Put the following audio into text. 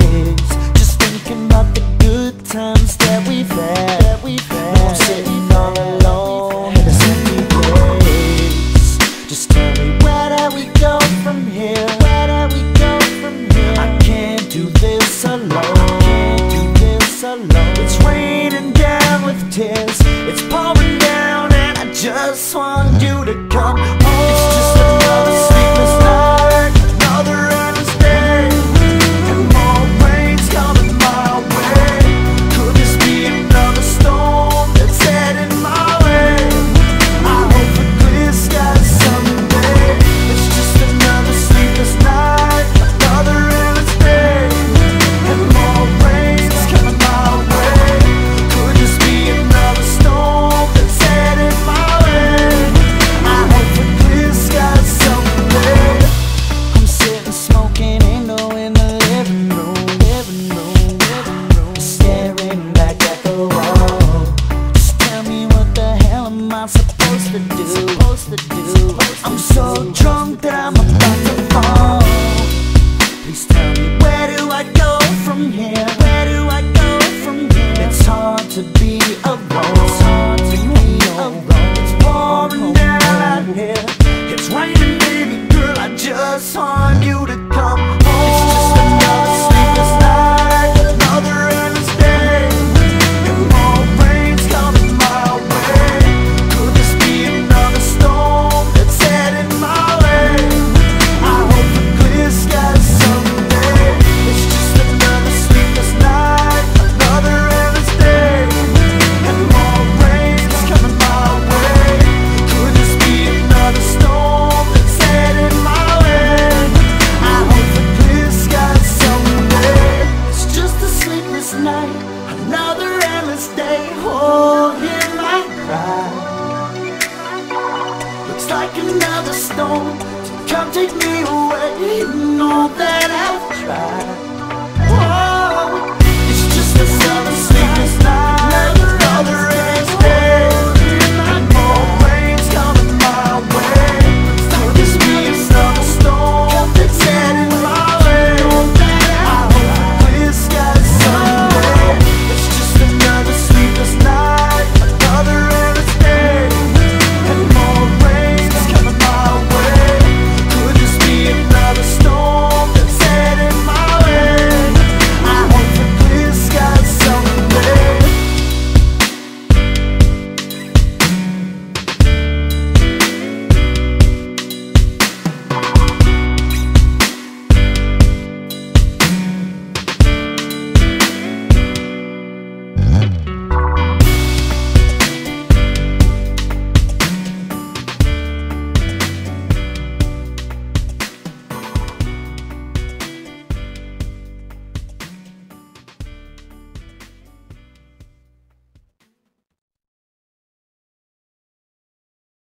kids. Just thinking about the good times that we've had. Now I'm sitting all alone in a city place. Just tell me, where do we go from here? I can't do this alone. It's raining down with tears. It's pouring down and I just want you to come home. It's just another sleepless night, another endless day, and more rain's coming my way. Could this be another storm that's heading my way? I hope for clear skies someday. It's just another sleepless night, another endless day, and more rain's coming my way. Could this be another storm that's heading my way? I hope for clear skies someday. I'm sitting smoking in the living room, staring back at the wall. Just tell me, what the hell am I supposed to do? I'm so drunk that I'm about to fall. Please tell me, where do I go from here? It's hard to be alone. It's pouring down out here. It's raining, baby girl. I just want you to come home. It's just another sleepless night, another endless day, and more rain's coming my way. Could this be another storm that's heading my way? I hope for clear skies someday. It's just another sleepless night, another endless day, and more rain's coming my way. Could this be another storm that's heading my way? I hope for clear skies someday. It's just a sleepless night, another endless day, holding my pride. Looks like another storm to come take me away. And all that